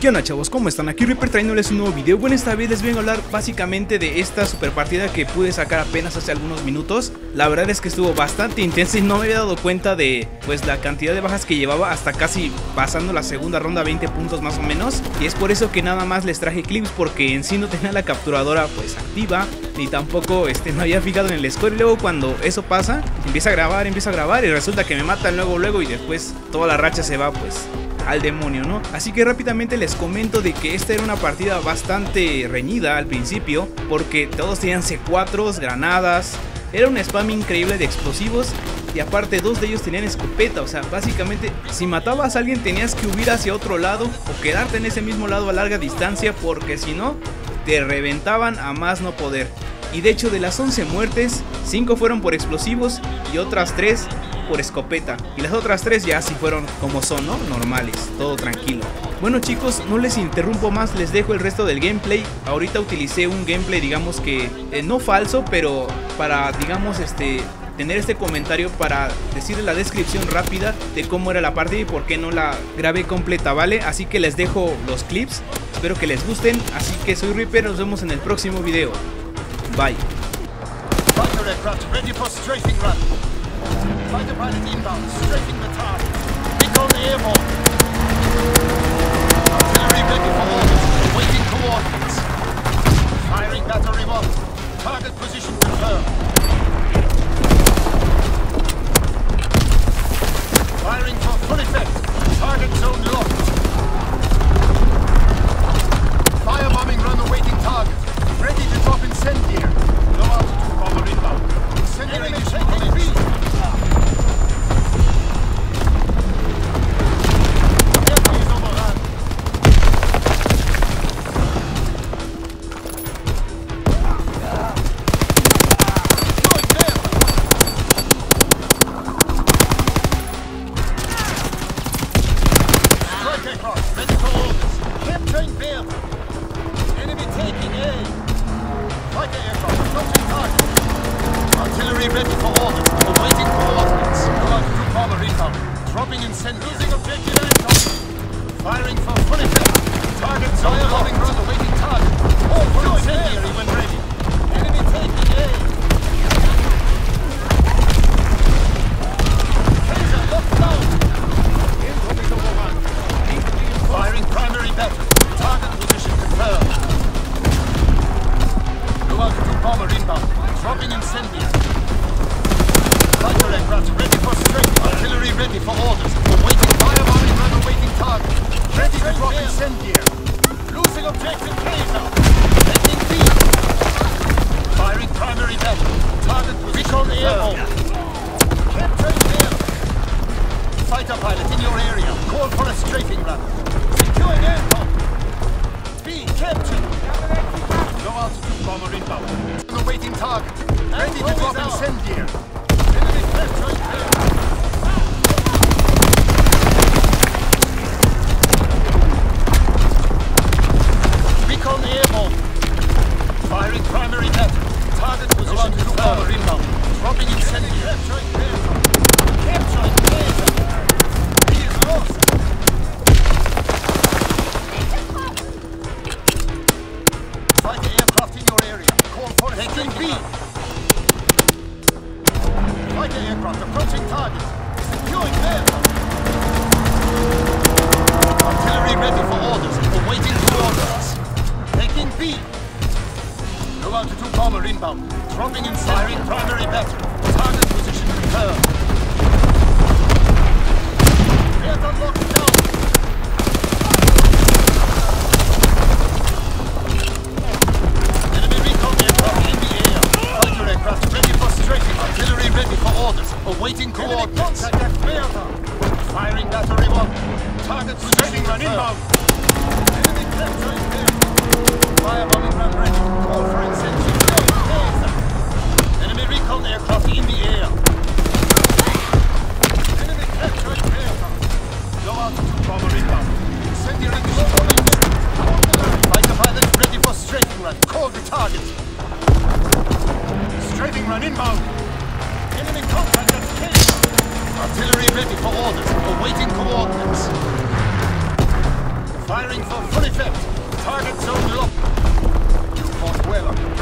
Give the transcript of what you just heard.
¿Qué onda, chavos? ¿Cómo están? Aquí Reaper trayéndoles un nuevo video. Bueno, esta vez les vengo a hablar básicamente de esta super partida que pude sacar apenas hace algunos minutos. La verdad es que estuvo bastante intensa y no me había dado cuenta de pues la cantidad de bajas que llevaba hasta casi pasando la segunda ronda, 20 puntos más o menos. Y es por eso que nada más les traje clips, porque en sí no tenía la capturadora pues activa, ni tampoco me había fijado en el score. Y luego cuando eso pasa, empieza a grabar y resulta que me matan luego y después toda la racha se va pues al demonio, ¿no? Así que rápidamente les comento de que esta era una partida bastante reñida al principio, porque todos tenían C4s, granadas, era un spam increíble de explosivos y aparte dos de ellos tenían escopeta. O sea, básicamente si matabas a alguien tenías que huir hacia otro lado o quedarte en ese mismo lado a larga distancia, porque si no te reventaban a más no poder. Y de hecho, de las 11 muertes, 5 fueron por explosivos y otras 3 por escopeta, y las otras 3 ya sí fueron como son, ¿no? Normales, todo tranquilo. Bueno, chicos, no les interrumpo más, les dejo el resto del gameplay. Ahorita utilicé un gameplay, digamos que no falso, pero para, digamos, tener este comentario para decirles la descripción rápida de cómo era la partida y por qué no la grabé completa, ¿vale? Así que les dejo los clips, espero que les gusten. Así que soy Reaper, nos vemos en el próximo video. Bye. Fighter pilot inbound, strafing the target. Recon airborne. Artillery ready for orders, awaiting coordinates. Firing battery 1. Target position confirmed. Firing for full effect. Target zone locked. Firebombing run awaiting target. Ready to drop incendiary. Low altitude bomber inbound. Incendiary is taking B. Firing for full effect. Target zone locked. Fought well.